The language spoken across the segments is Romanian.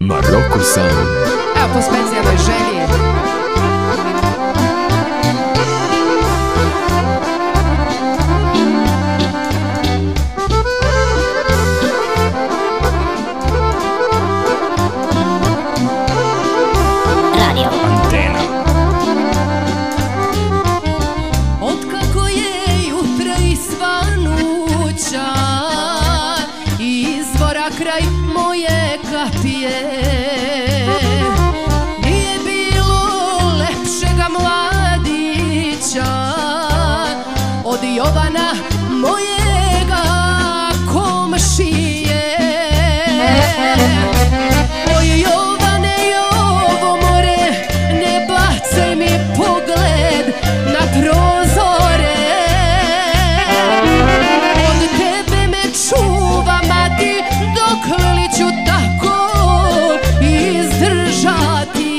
Marocul Sound. A pospędzamy żelię. Radio Antena. Od kako je jutra i sva nuća, izvora kraj moje kapije, nije bilo lepšega mladića od Jovana mojega komšije. Oj Jovane, ovo more, ne bacaj mi pogled na prozore. Od tebe me čuva mati, dok li ću tako izdržati?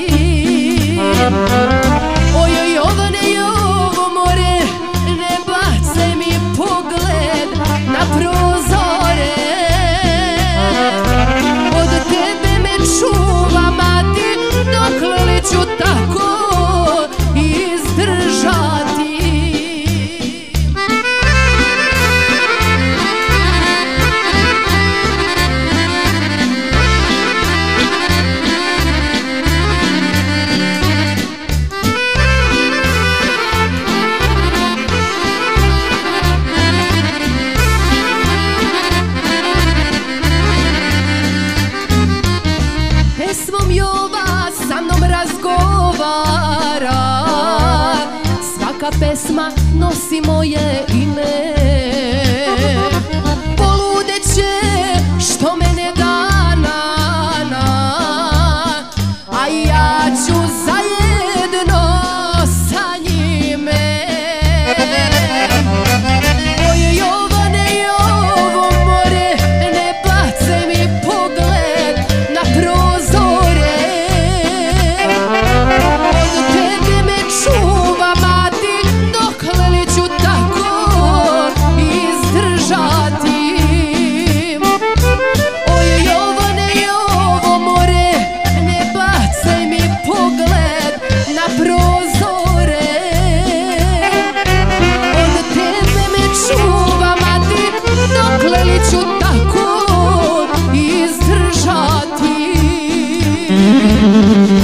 Oj Jovane, ovo more, ne bacaj mi pogled na prozore. Od tebe me čuva mati, dok li ću tako izdržati? Pesmom Jova sa mnom razgovara, svaka pesma nosi moje ime. Poludeće što mene ganana, a ja ću zajedno sa njime. Oj Jovane, ovo more, ne bacaj mi pogled na prozore. Od tebe me čuva mati, dokle li ću tako izdržati? Oj Jovane, ovo more, ne bacaj mi pogled na prozore. Od tebe me čuva mati, dokle li ću tako izdržati?